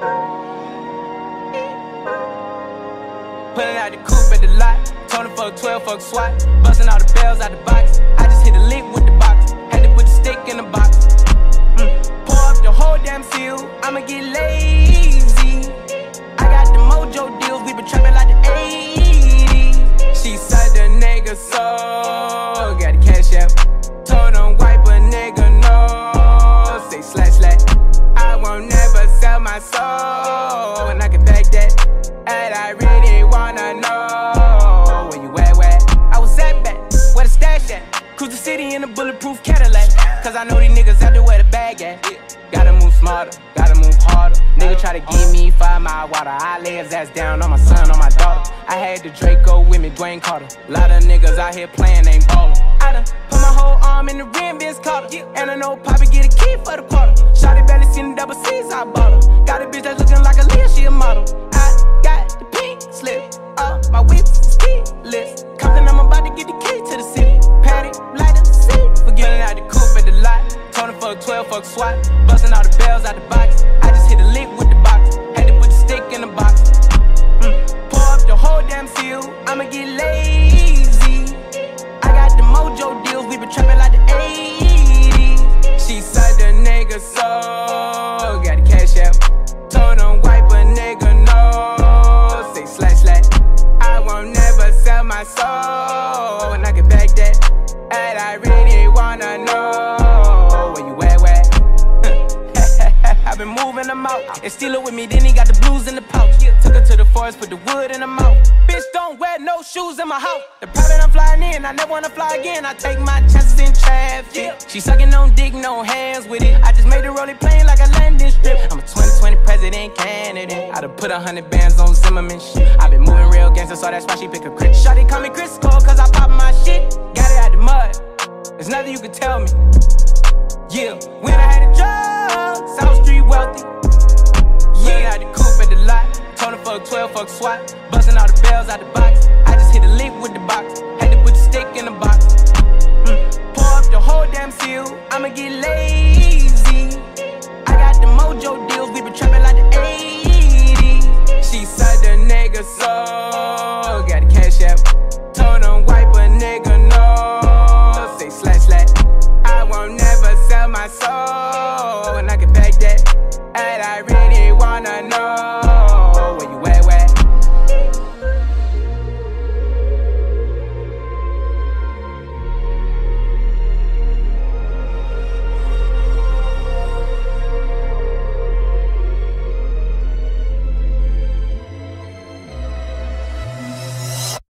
Pulling out the coupe at the lot, toning for a 12 fuck swat, busting all the bells out the box. I just hit a lick with the box, had to put the stick in the box. Pour up the whole damn seal, I'ma get lazy. I got the mojo deals, we been trapping like the 80s. She said the nigga so got the cash out. Told him wipe a nigga no, say slash slash. I won't never sell my soul, and I can back that. And I really wanna know where you at, where? I was at back, where the stash at? Cruise the city in a bulletproof Cadillac. Cause I know these niggas out there where the bag at. Gotta move smarter, gotta move harder. Nigga try to give me 5 mile water. I lay his ass down on my son, on my daughter. I had the Draco with me, Dwayne Carter. Lot of niggas out here playing, ain't ballin'. I done put my whole arm in the rim, Vince Carter. And I know Poppy get a key for the quarter. Shawty barely seen the double C's, I bought her. Got a bitch that's looking like a Leah, she a model. I got the pink slip, up my whip's key list. Compton, I'm about to get the key to the city. Patty, light up the seat. Forgetting out the coupe at the lot. Told him for a 12 fuck swat, busting all the bells out the box. I just hit a lick with the box, had to put the stick in the box. Pour up the whole damn seal, I'ma get lazy. I got the mojo deals, we been trapping like the 80s. She said the nigga so got the cash out. Told him wipe a nigga no, say slash slash. I won't never sell my soul, and I can back that. And I really wanna know where you at, where? I've been moving them out and steal it with me, then he got the blues in the pouch. Took her to the forest, put the wood in her mouth. Bitch, don't wear no shoes in my house. The private I'm flying in, I never wanna fly again. I take my chances in traffic. She sucking on dick, no hands with it. I just made the rolling plane like a landing strip. I'm a 2020 president candidate. I done put 100 bands on Zimmerman shit. I been moving real gangster, so that's why she pick a crit. Shawty call me Crisco, cause I pop my shit. Got it out the mud, there's nothing you can tell me. Yeah, when I had a job, South Street wealthy. Yeah, I had the coupe at the lot. Told him for a 12 fuck swat, busting all the bells out the box. I just hit a lick with the box, had to put the stick in the box. Pour up the whole damn seal, I'ma get lazy. I got the mojo deals, we been trapping like the